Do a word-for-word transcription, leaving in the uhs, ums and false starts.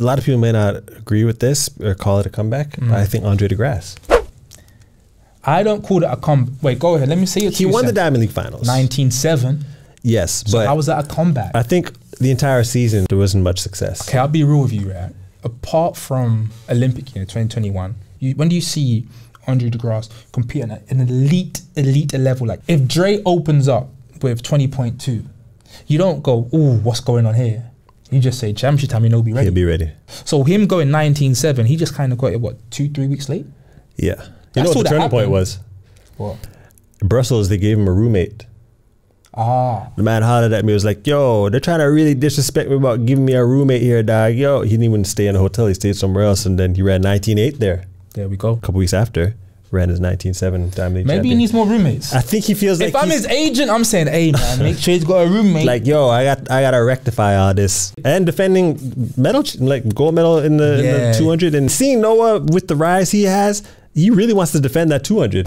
a lot of people may not agree with this or call it a comeback, mm. but I think Andre De Grasse. I don't call it a comeback. Wait, go ahead. Let me see it. He won the Diamond League finals. nineteen seven. Yes, so but how was that a comeback? I think the entire season, there wasn't much success. Okay, I'll be real with you, right? Apart from Olympic year twenty twenty-one, you, when do you see Andre De Grasse compete at an elite, elite level? Like, if Dre opens up with twenty point two, you don't go, ooh, what's going on here? You just say, championship time, you know, he'll be ready. He'll be ready. So him going nineteen seven, he just kind of got it, what, two, three weeks late? Yeah. You I know what the turning happened. point was? What? In Brussels, they gave him a roommate. Ah. The man hollered at me, was like, yo, they're trying to really disrespect me about giving me a roommate here, dog. Yo, he didn't even stay in a hotel, he stayed somewhere else, and then he ran nineteen eight there. There we go. A couple weeks after, ran his nineteen seven time. Maybe champion. He needs more roommates. I think he feels if like If I'm his agent, I'm saying, hey, man, make sure he's got a roommate. Like, yo, I got I got to rectify all this. And defending medal, like gold medal in the, yeah. in the two hundred, and seeing Noah with the rise he has, he really wants to defend that two hundred.